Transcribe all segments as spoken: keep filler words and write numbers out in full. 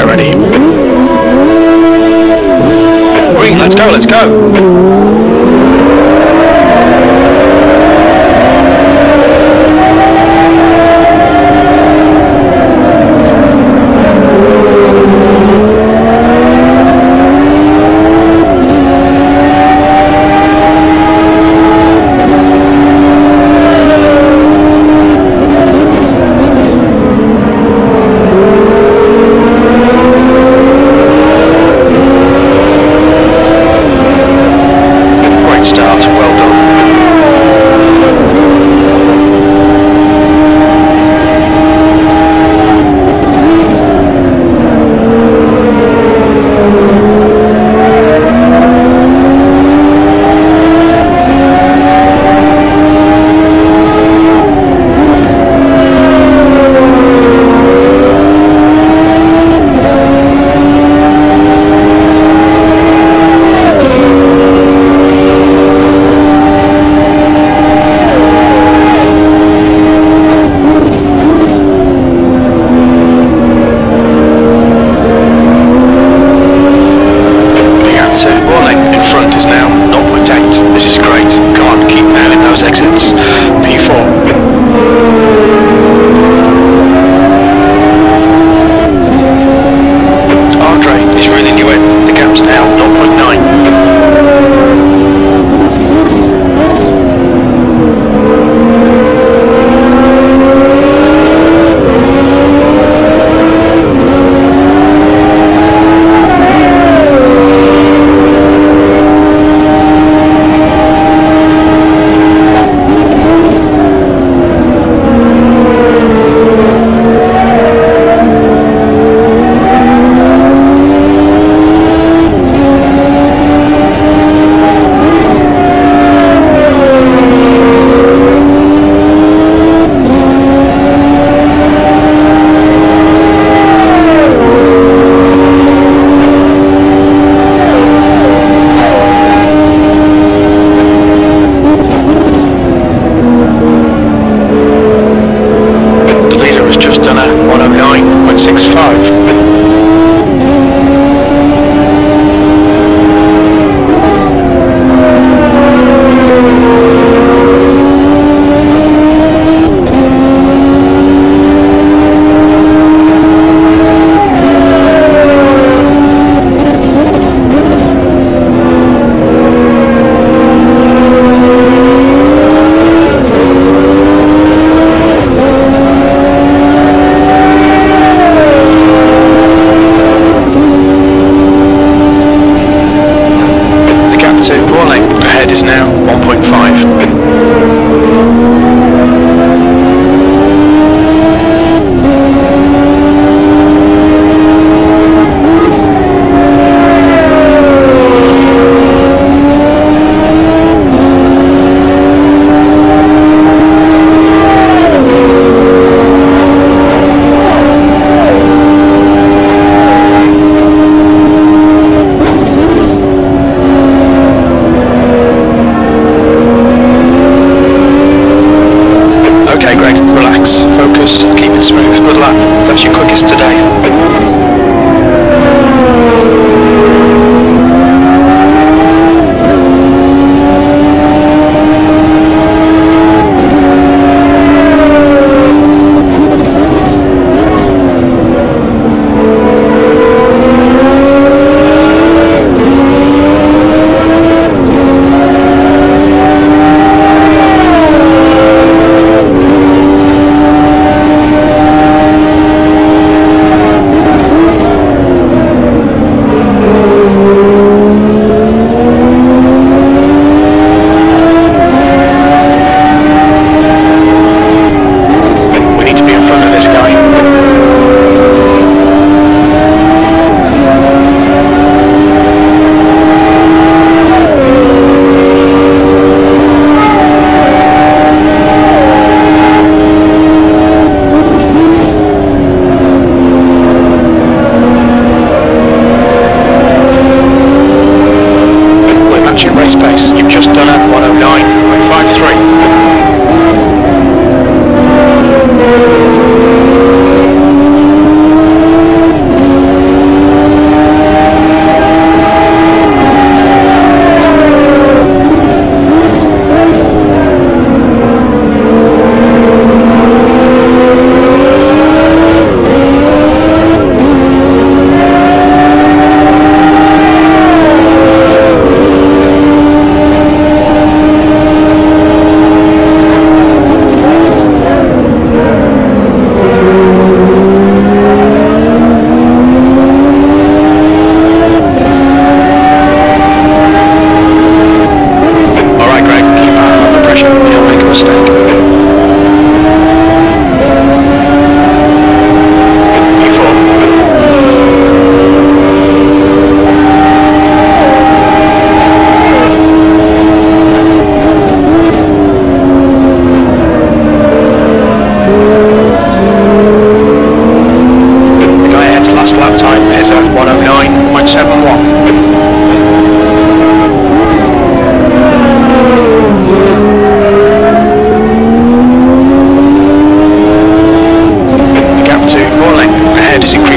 already. Green, let's go, let's go.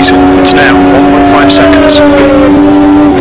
Please, it's now. one point five seconds. one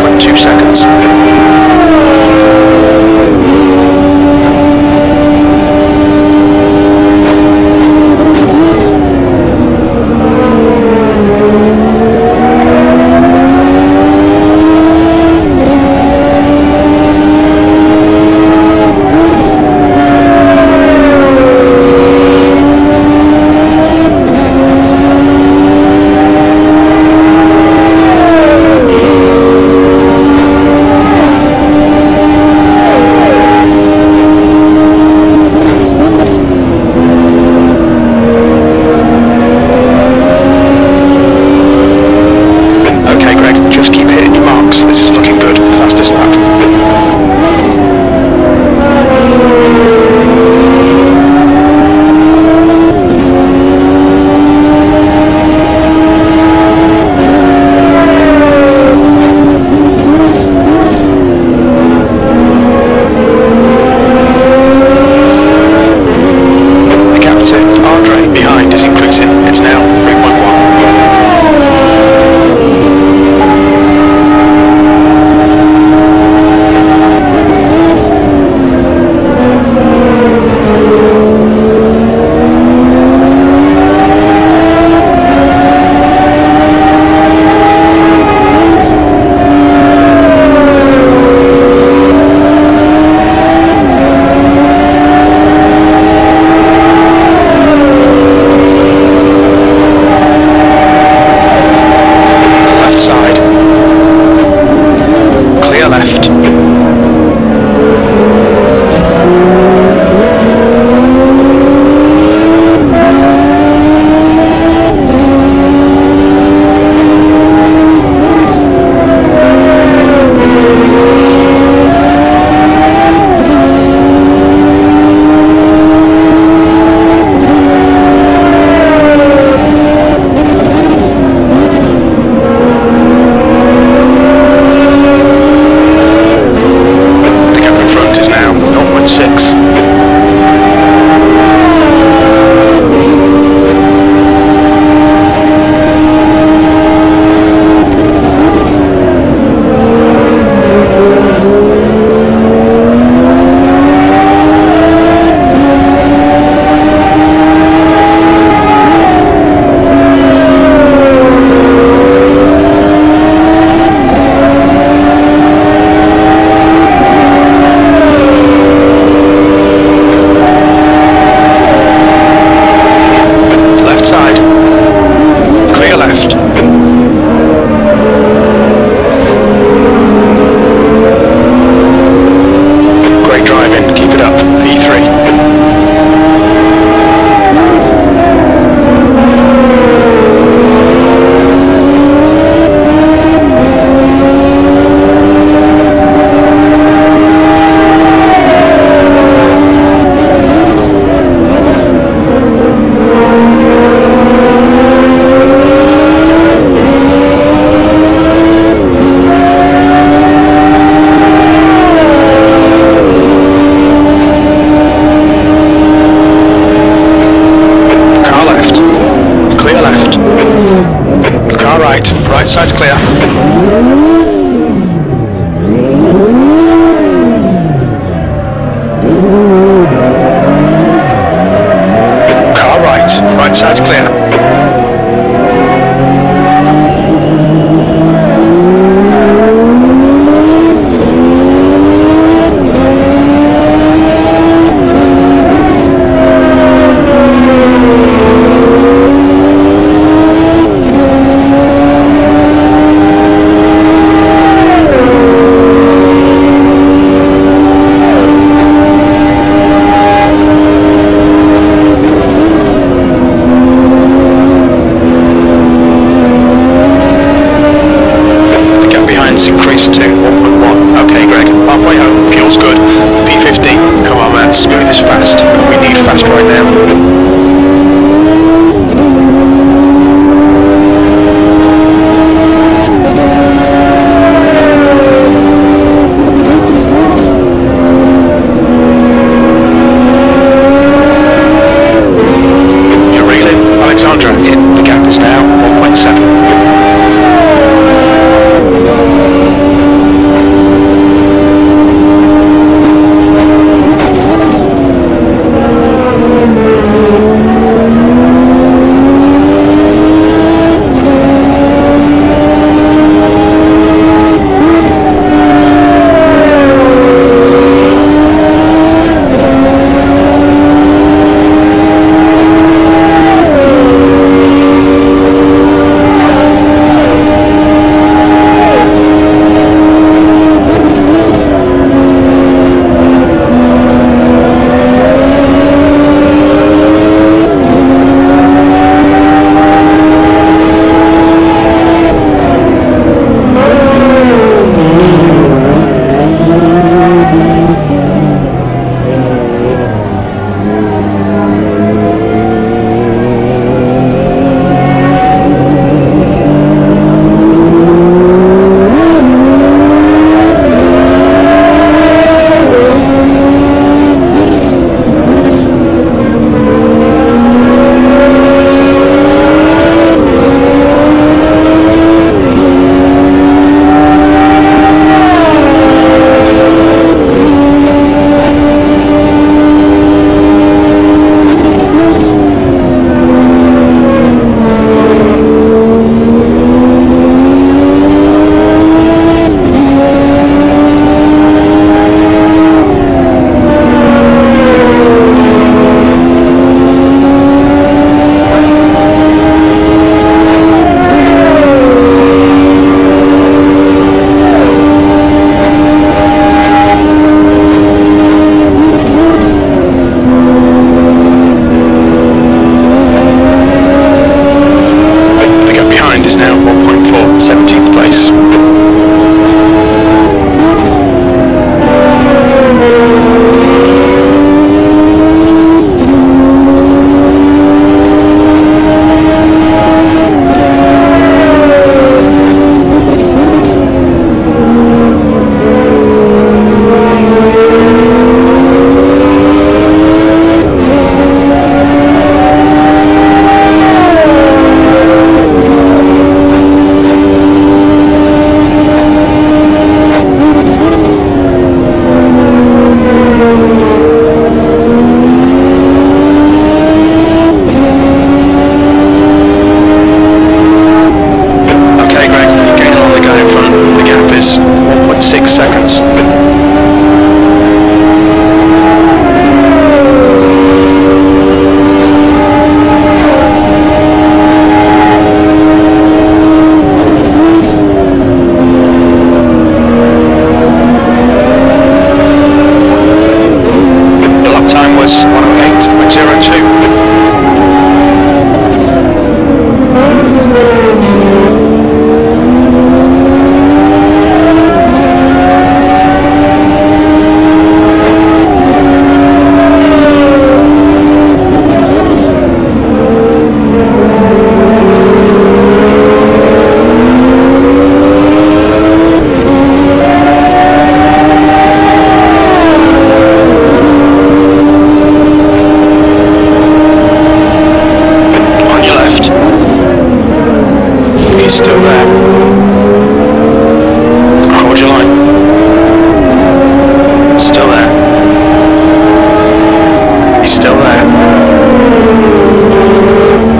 point two seconds. right. Right side's clear.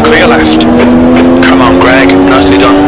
Clear left. Come on, Greg. Nicely done.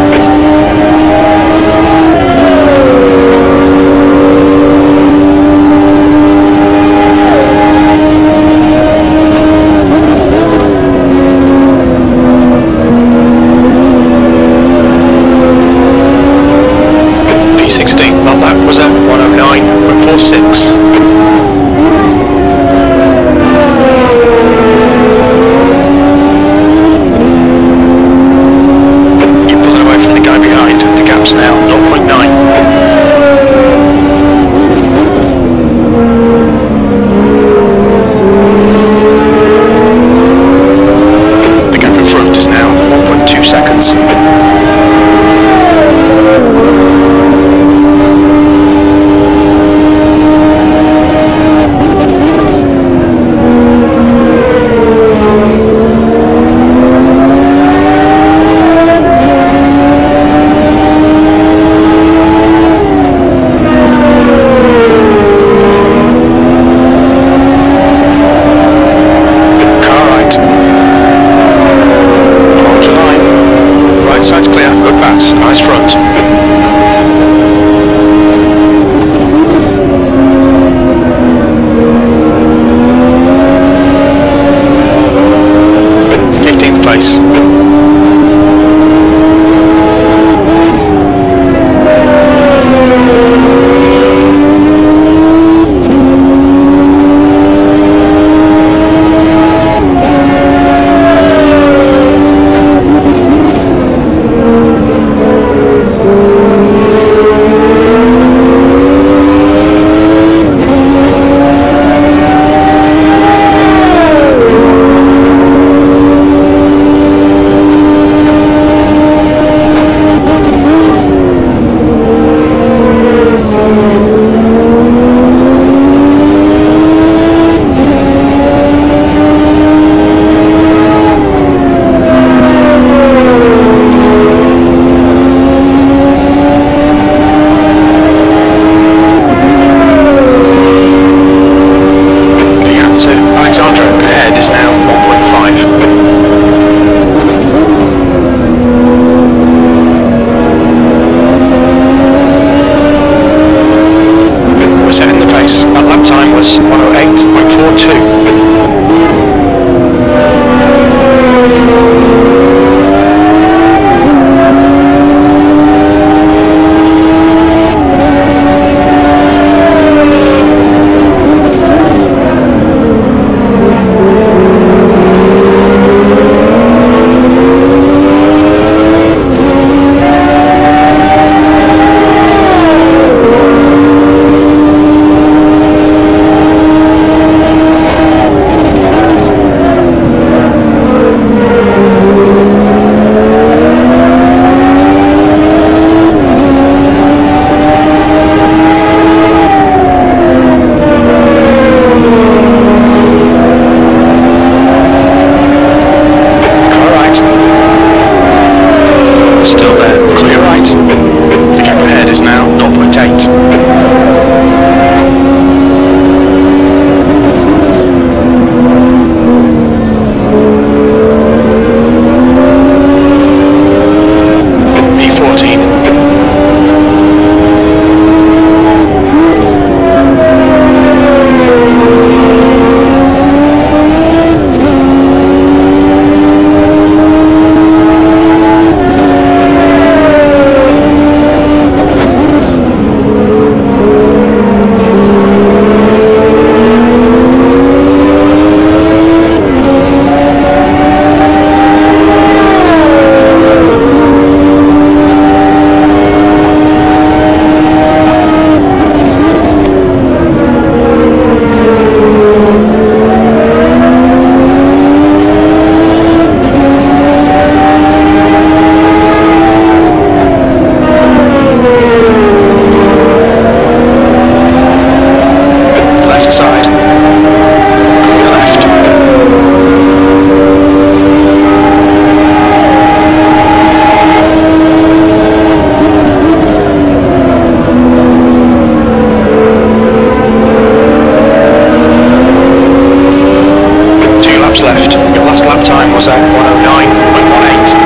last lap time was at one oh nine point one eight.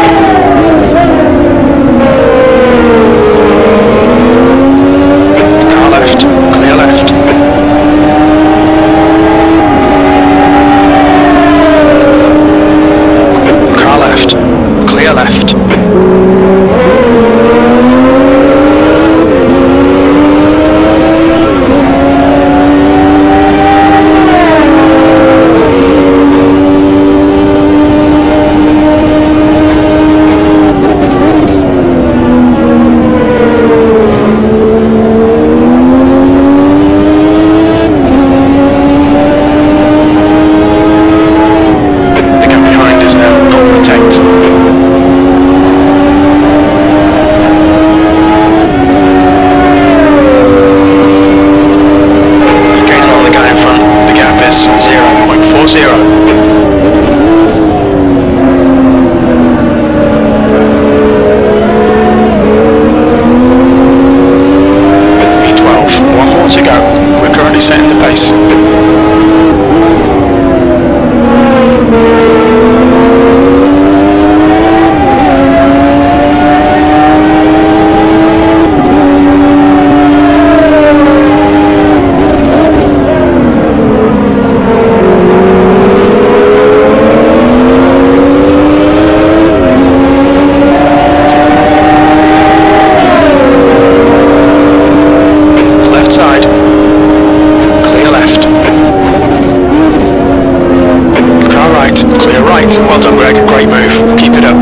Well done, Greg. Great move. Keep it up.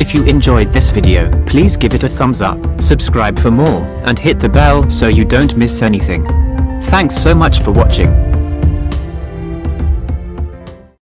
If you enjoyed this video, please give it a thumbs up, subscribe for more, and hit the bell so you don't miss anything. Thanks so much for watching.